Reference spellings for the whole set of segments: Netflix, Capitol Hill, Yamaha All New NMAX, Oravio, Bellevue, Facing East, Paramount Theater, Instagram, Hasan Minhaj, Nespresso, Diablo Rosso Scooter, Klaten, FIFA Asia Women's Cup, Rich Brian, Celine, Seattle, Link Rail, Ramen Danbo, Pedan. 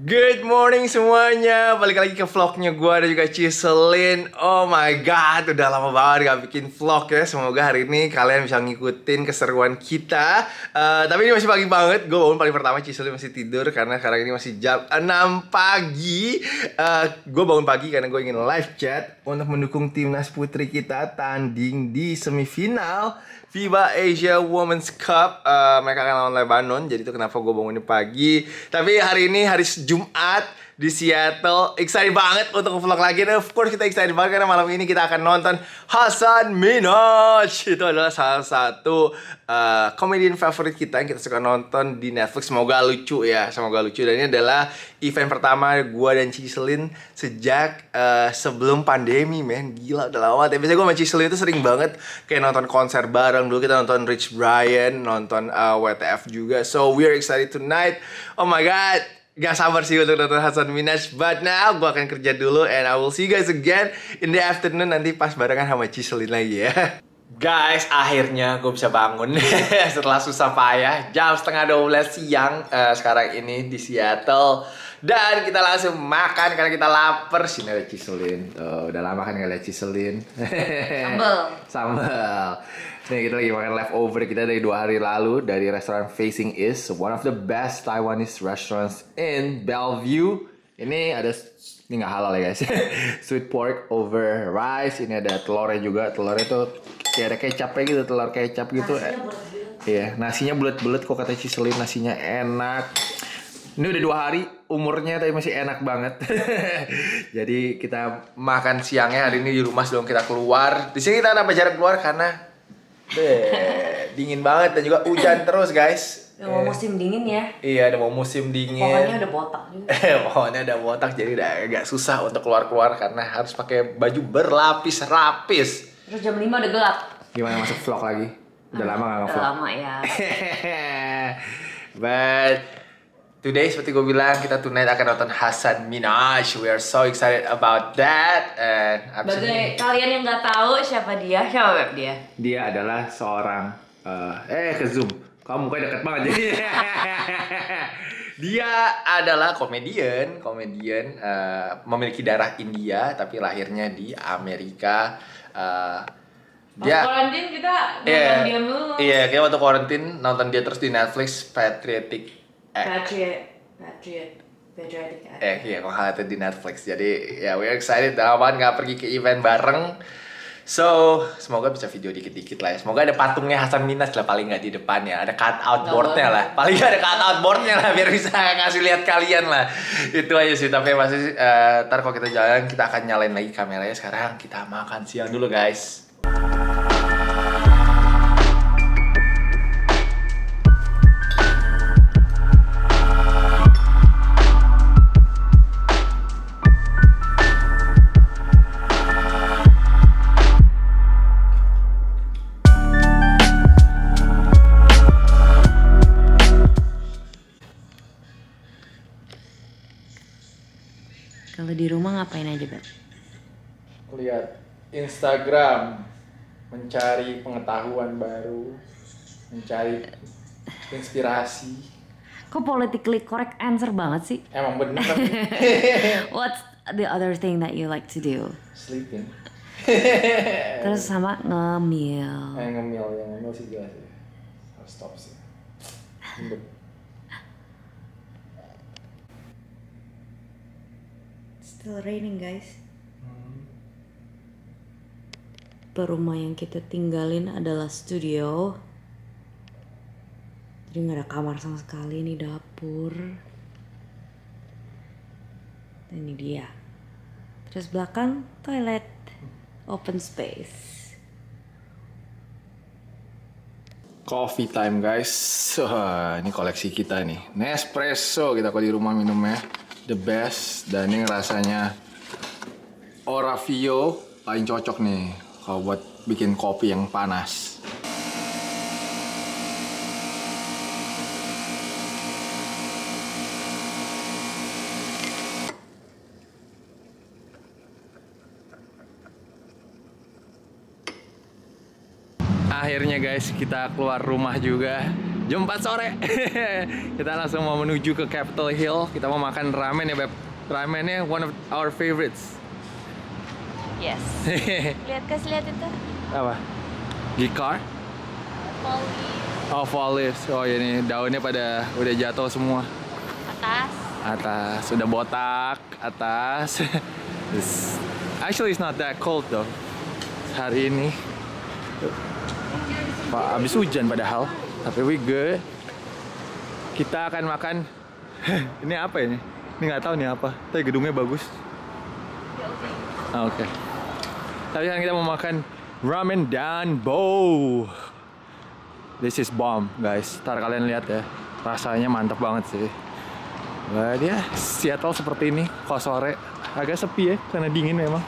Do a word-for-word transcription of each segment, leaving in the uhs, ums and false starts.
Good morning semuanya, balik lagi ke vlognya gue dan juga Celine. Oh my god, udah lama banget gak bikin vlog ya. Semoga hari ini kalian bisa ngikutin keseruan kita. uh, Tapi ini masih pagi banget, gue bangun paling pertama Celine masih tidur karena sekarang ini masih jam enam pagi. uh, Gue bangun pagi karena gue ingin live chat untuk mendukung timnas putri kita tanding di semifinal FIFA Asia Women's Cup. uh, Mereka akan lawan Lebanon, jadi itu kenapa gue bangunnya pagi. Tapi hari ini hari Jumat di Seattle, excited banget untuk vlog lagi. Dan of course kita excited banget karena malam ini kita akan nonton Hasan Minhaj. Itu adalah salah satu uh, komedian favorit kita yang kita suka nonton di Netflix. Semoga lucu ya, semoga lucu. Dan ini adalah event pertama gue dan Celine sejak uh, sebelum pandemi, men. Gila, udah lama. Tapi biasanya gue sama Celine itu sering banget kayak nonton konser bareng. Dulu kita nonton Rich Brian, nonton uh, W T F juga. So we are excited tonight. Oh my god, gak sabar sih untuk nonton Hasan Minhaj. But now gue akan kerja dulu, and I will see you guys again in the afternoon. Nanti pas barengan sama Celine lagi ya. Guys, akhirnya gue bisa bangun setelah susah payah. Jam setengah dua belas siang uh, sekarang ini di Seattle. Dan kita langsung makan karena kita lapar. Sini ada Celine. Tuh, udah lama kan gak liat Celine. Sambal. Sambal. Nih, kita lagi makan leftover kita dari dua hari lalu dari restoran Facing East, one of the best Taiwanese restaurants in Bellevue. Ini ada, ini nggak halal ya guys, sweet pork over rice. Ini ada telurnya juga, telurnya tuh kayak ada kecapnya gitu, telur kecap gitu. Iya, nasinya bulat-bulat kok kata Celine, nasinya enak. Ini udah dua hari umurnya tapi masih enak banget. Jadi kita makan siangnya hari ini di rumah sebelum kita keluar. Di sini kita nambah jarak keluar karena Deh, dingin banget dan juga hujan terus guys. Udah mau musim dingin ya. Iya, udah mau musim dingin. Pokoknya udah botak juga. Pokoknya udah botak, jadi udah agak susah untuk keluar-keluar karena harus pakai baju berlapis-lapis. Terus jam lima udah gelap. Gimana masuk vlog lagi? Udah lama gak nge-vlog? Udah lama ya. But today seperti gue bilang, kita tonight akan nonton Hasan Minhaj. We are so excited about that. And bagi kalian yang nggak tahu siapa dia, siapa web dia? Dia adalah seorang uh, eh ke zoom, kamu mukanya deket banget jadi. Dia adalah komedian, komedian uh, memiliki darah India tapi lahirnya di Amerika. Uh, Dia, Quarantine kita yeah, nonton dia dulu. Iya, yeah, kayak waktu quarantine nonton dia terus di Netflix, Patriotic. Patriot, Patriot, Patriotic Act. Eh, iya, kalau hal itu di Netflix. Jadi, ya, yeah, we are excited. Udah lama nggak pergi ke event bareng. So, semoga bisa video dikit-dikit lah ya. Semoga ada patungnya Hasan Minhaj lah, paling nggak di depannya. Ada cut-out boardnya lah. Paling nggak ada cut-out boardnya lah, biar bisa ngasih lihat kalian lah. Itu aja sih. Tapi masih, uh, ntar kalau kita jalan, kita akan nyalain lagi kameranya. Sekarang kita makan siang dulu, guys. Di rumah ngapain aja, Beb? Lihat Instagram, mencari pengetahuan baru, mencari inspirasi. Kok politically correct answer banget sih? Emang bener. What's the other thing that you like to do? Sleeping. Terus sama ngemil. Eh, ngemil, ya ngemil sih jelas ya. Harus stop sih. Still raining guys. hmm. Rumah yang kita tinggalin adalah studio, jadi nggak ada kamar sama sekali. Ini dapur dan ini dia, terus belakang toilet, open space. Coffee time guys. uh, Ini koleksi kita nih, Nespresso kita kalau di rumah minumnya the best. Dan ini rasanya Oravio paling cocok nih kalau buat bikin kopi yang panas. Akhirnya guys kita keluar rumah juga. jam empat sore. Kita langsung mau menuju ke Capitol Hill. Kita mau makan ramen ya, Beb. Ramennya one of our favorites. Yes. Lihat kasih lihat itu. Apa? Gikar? Fall leaves. Oh, fall leaves. Oh, ini daunnya pada udah jatuh semua. Atas. Atas. Udah botak. Atas. It's, actually, it's not that cold though. Hari ini. Pak, abis hujan padahal. Tapi we good. Kita akan makan. Ini apa ini? Ini nggak tahu nih apa. Tapi gedungnya bagus. Ah, oke. Okay. Tapi sekarang kita mau makan ramen danbo. This is bomb, guys. Ntar kalian lihat ya. Rasanya mantap banget sih. Wah, dia Seattle seperti ini. Kalau sore agak sepi ya, karena dingin memang.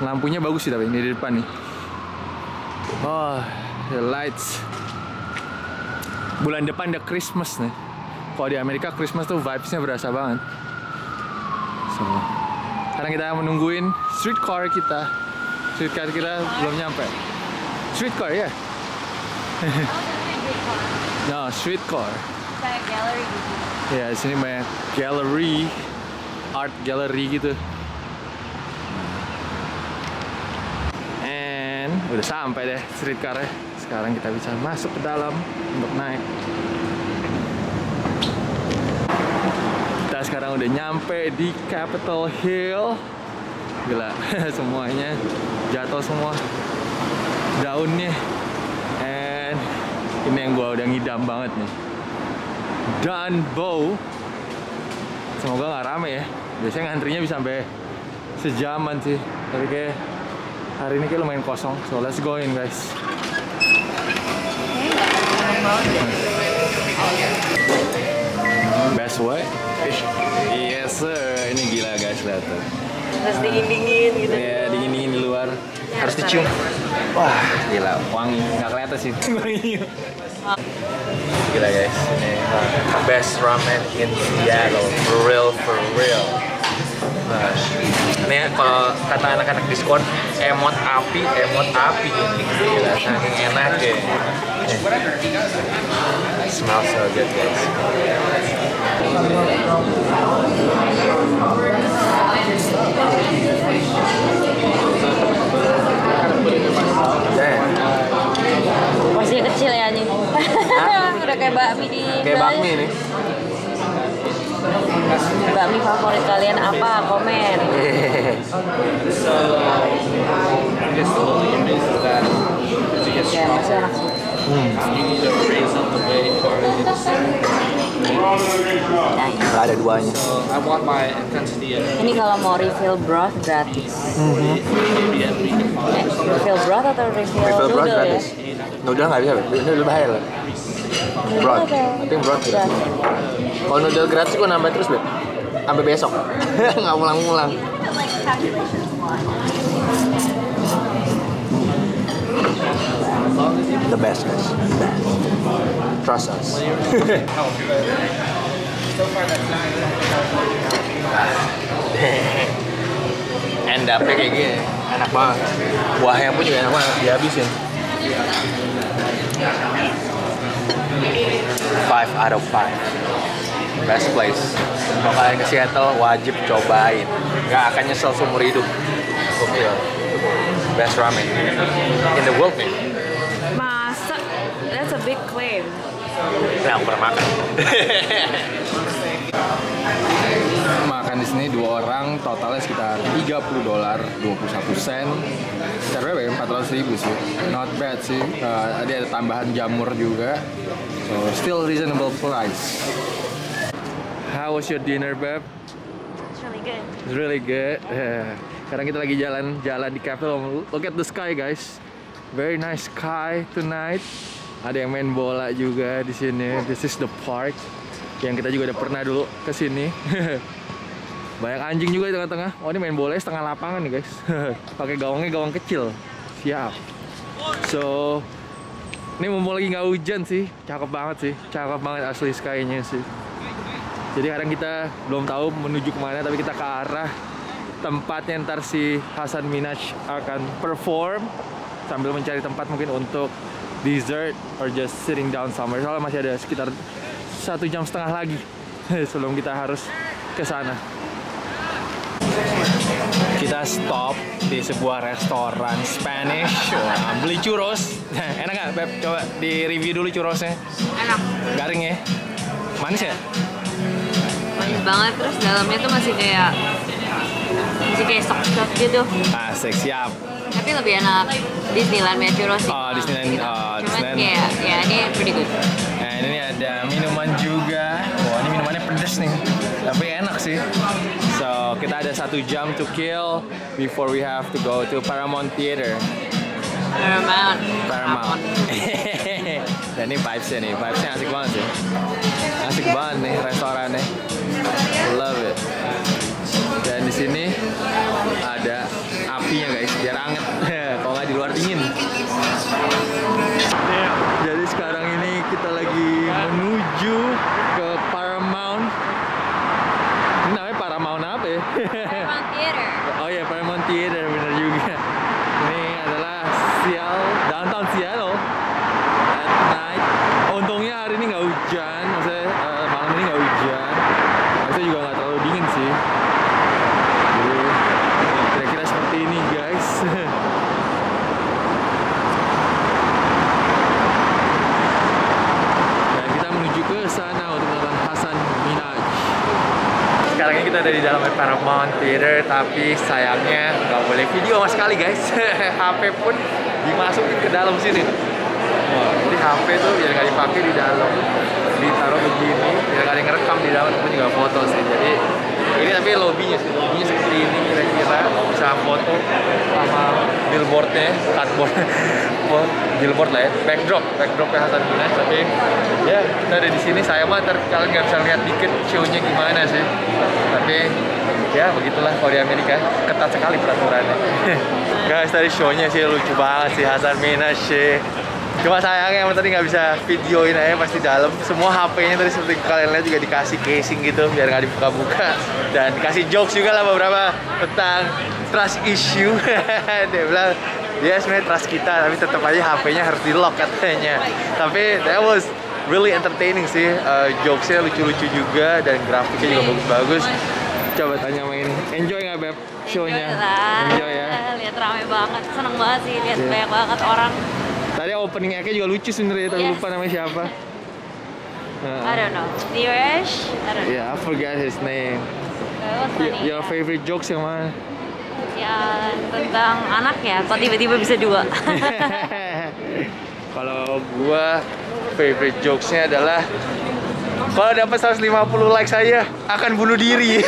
Lampunya bagus sih tapi ini di depan nih. Oh, the lights. Bulan depan ada Christmas nih. Kalau di Amerika Christmas tuh vibes-nya berasa banget. So, sekarang kita menungguin streetcar kita. Streetcar kita belum nyampe. Streetcar ya? Yeah. No, streetcar. Kayak gallery gitu. Ya, di sini banyak gallery, art gallery gitu. And udah sampai deh streetcar-nya. Sekarang kita bisa masuk ke dalam untuk naik. Kita sekarang udah nyampe di Capitol Hill. Gila, semuanya jatuh semua daunnya. And ini yang gua udah ngidam banget nih, danbo. Semoga nggak rame ya. Biasanya ngantrinya bisa sampai sejaman sih. Tapi kayak hari ini kayak lumayan kosong. So let's go in, guys. Best way? Yes sir. Ini gila guys, lihat tuh. Terus dingin-dingin gitu. Iya, dingin-dingin di luar. Harus dicium. Wah, gila wangi. Nggak kelihatan sih. Gila guys, ini best ramen in Seattle. For real, for real. Ini kalau kata anak-anak diskon, emot api, emot api. Gila, saking enak ya. It smells so good guys. Masih kecil ya nih. Udah kayak bakmi di kayak bakmi nih. Bakmi favorit kalian apa? Komen. Ya, masih enak sih. Nah, ada duanya. Ini kalau mau refill broth gratis. Mm-hmm. eh, refill broth atau refill, refill broth noodle gratis. Ya? Noodle nggak bisa, ini lebih bahaya lah. Broth, I think broth. broth. Kalau noodle gratis, gue nambah terus, Beb. Sampai besok, nggak ulang-ulang. The best guys, trust us. End up kayak gini, enak banget. Buahnya pun juga enak banget, dihabisin. Five out of five, best place. Kalau kalian ke Seattle wajib cobain, nggak akan nyesel seumur hidup. Oke, okay. Best ramen in the world nih. That's a big claim. Nah, aku pernah makan. Makan di sini dua orang, totalnya sekitar tiga puluh dolar dua puluh satu sen. Sebenarnya empat ratus ribu sih. Not bad sih. Uh, ada ada tambahan jamur juga. So still reasonable price. How was your dinner, Beb? It's really good. It's really good. Yeah. Sekarang kita lagi jalan-jalan di Capitol. Look at the sky, guys. Very nice sky tonight. Ada yang main bola juga di sini. This is the park yang kita juga udah pernah dulu ke sini. Banyak anjing juga di tengah-tengah. Oh, ini main bola setengah lapangan nih guys. Pakai gawangnya gawang kecil. Siap. So ini mumpung lagi nggak hujan sih, cakep banget sih, cakep banget asli sky-nya sih. Jadi sekarang kita belum tahu menuju kemana, tapi kita ke arah tempatnya ntar si Hasan Minhaj akan perform sambil mencari tempat mungkin untuk dessert or just sitting down somewhere. Soalnya masih ada sekitar satu jam setengah lagi sebelum kita harus ke sana. Kita stop di sebuah restoran Spanish. Wah, beli churros. Enak nggak, Beb? Coba di review dulu churrosnya. Enak. Garing ya? Manis ya? Manis banget, terus dalamnya tuh masih kayak masih kayak sok-sok gitu. Asik, siap. Tapi lebih enak Disneyland ya churros sih. Oh, Disneyland. Gitu. Oh, Disneyland. Cuman kayak, ya ini pretty good. Nah, ini ada minuman juga. Wah, ini minumannya pedes nih. Tapi enak sih. So, kita ada satu jam to kill before we have to go to Paramount Theater. Paramount. Paramount. Dan ini vibes-nya nih, vibes-nya asik banget sih. Asik banget nih restorannya. Love it. Dan di sini ada apinya guys, biar anget. Kalau nggak di luar dingin. Jadi sekarang ini kita lagi menuju ke Paramount. Ini namanya Paramount apa ya? Paramount Theater. Oh iya, Paramount Theater, bener juga. Ini adalah Seattle, downtown Seattle. At night. Untungnya hari ini nggak hujan, maksudnya uh, malam ini nggak hujan. Maksudnya juga nggak terlalu dingin sih. Ini guys. Dan kita menuju ke sana untuk nonton Hasan Minhaj. Sekarang ini kita ada di dalam Paramount Theater, tapi sayangnya nggak boleh video sama sekali guys. H P pun dimasukin ke dalam sini. Jadi H P tuh biar nggak dipakai di dalam, ditaruh begini, biar nggak ada yang ngerekam di dalam, tapi juga foto sih. Jadi ini tapi lobbynya sih, lobbynya seperti ini kira-kira, bisa foto sama billboardnya, cardboard, billboard lah ya, backdrop, backdropnya Hasan Minhaj. Tapi ya kita ada di sini, saya mah ntar kalian nggak bisa lihat dikit show-nya gimana sih. Tapi ya begitulah kalau di Amerika, ketat sekali peraturannya. Guys, tadi show-nya sih lucu banget sih Hasan Minhaj sih. Cuma sayangnya emang tadi nggak bisa videoin aja pasti dalam. Semua H P-nya tadi seperti kalian lihat juga dikasih casing gitu biar nggak dibuka-buka. Dan kasih jokes juga lah beberapa tentang trust issue. Dia bilang dia sebenarnya trust kita tapi tetap aja H P-nya harus di lock katanya. Tapi that was really entertaining sih. Uh, jokesnya lucu-lucu juga dan grafiknya juga bagus-bagus. Coba tanya sama ini. Enjoy nggak Beb show-nya? Enjoy, Enjoy ya. Lihat rame banget, seneng banget sih lihat yeah. Banyak banget orang. Tadi opening act-nya juga lucu sebenarnya, tapi yes. Lupa namanya siapa. Uh, I don't know. Neresh? I don't know. Yeah, I forgot his name. So, y- your favorite jokes yang mana? Ya, tentang anak ya, kok tiba-tiba bisa dua. Kalau gua favorite jokes-nya adalah kalau dapat seratus lima puluh like saya akan bunuh diri.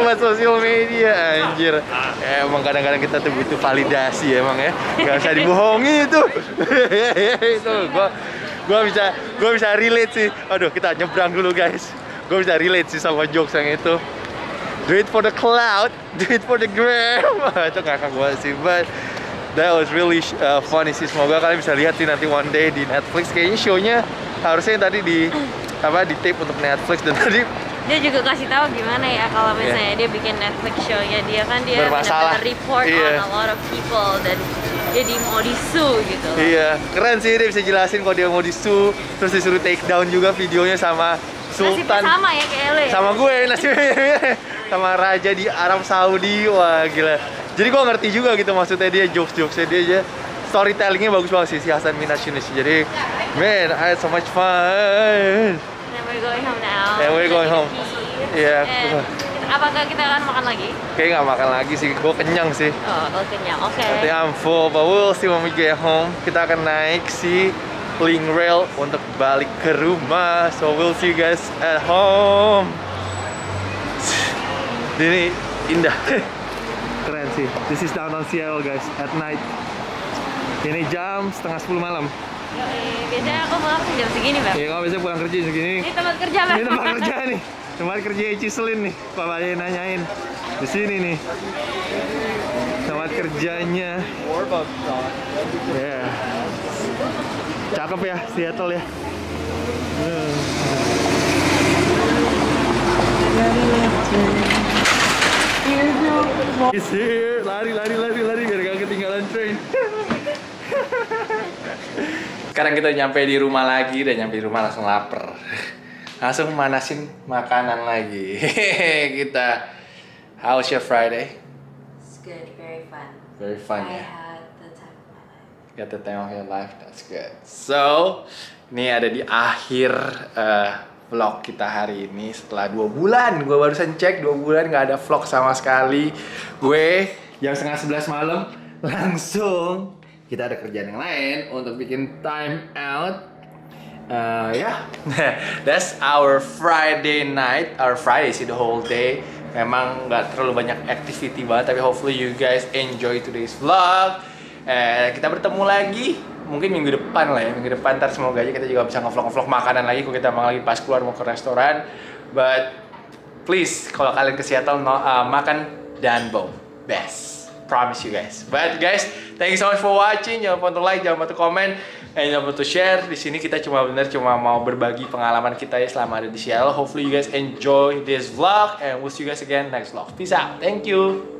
Buat sosial media, anjir. Emang kadang-kadang kita tuh butuh validasi emang ya. Gak usah dibohongi itu. Itu gua gua bisa gua bisa relate sih. Aduh, kita nyebrang dulu guys. Gua bisa relate sih sama jokes yang itu. Do it for the cloud, do it for the gram. Itu kakak gua sih, but that was really uh, funny sih. Semoga kalian bisa lihat sih nanti one day di Netflix. Kayaknya show-nya harusnya tadi di apa di tape untuk Netflix dan tadi dia juga kasih tahu gimana ya kalau misalnya yeah. Dia bikin Netflix show-nya dia kan dia benar-benar report yeah. On a lot of people dan jadi mau disu gitu. Iya, yeah. Keren sih dia bisa jelasin kalau dia mau disu terus disuruh take down juga videonya sama Sultan. Nasibnya sama ya kayak lo ya? Sama gue nasibnya sama raja di Arab Saudi. Wah gila. Jadi gue ngerti juga gitu maksudnya dia jokes-jokesnya dia aja storytellingnya bagus banget sih si Hasan Minhaj ini. Jadi man, I had so much fun. And we're going home now. And we're going home. Iya. Yeah. Apakah kita akan makan lagi? Kayaknya nggak makan lagi sih. Gue kenyang sih. Oh, gue kenyang. Oke. Okay. I'm full, but we'll see when we get home. Kita akan naik si Link Rail untuk balik ke rumah. So we'll see you guys at home. Ini indah. Keren sih. This is downtown Seattle guys at night. Ini jam setengah sepuluh malam. Yoi, biasanya aku pulang jam segini Bang. Iya, kalau biasanya pulang kerja segini. Ini tempat kerja Bang. Ini tempat kerja nih. Tempat kerja Celine nih. Papanya nanyain. Di sini nih. Tempat kerjanya. Ya. Yeah. Cakep ya Seattle ya. Hmm. He's here. Lari lari lari lari biar gak ketinggalan train. Sekarang kita nyampe di rumah lagi, dan nyampe di rumah langsung lapar. Langsung manasin makanan lagi. Kita, how's your Friday? It's good, very fun. Very fun I ya. Had the time of my life. Got the time of your life, that's good. So, ini ada di akhir uh, vlog kita hari ini setelah dua bulan. Gue barusan cek dua bulan nggak ada vlog sama sekali. Gue jam setengah sebelas malam langsung. Kita ada kerjaan yang lain untuk bikin time out. Uh, ya, yeah. That's our Friday night. Our Friday sih, the whole day. Memang nggak terlalu banyak activity banget, tapi hopefully you guys enjoy today's vlog. Eh, kita bertemu lagi mungkin minggu depan lah ya. Minggu depan ntar semoga aja kita juga bisa ngevlog-ngevlog makanan lagi. Kalau kita emang lagi pas keluar mau ke restoran. But please, kalau kalian ke Seattle, no, uh, makan Danbo, best. Promise you guys. But guys, thank you so much for watching. Jangan lupa untuk like, jangan lupa untuk komen, and jangan lupa untuk share. Di sini kita cuma bener cuma mau berbagi pengalaman kita ya selama ada di Seattle. Hopefully you guys enjoy this vlog, and we'll see you guys again next vlog. Peace out. Thank you.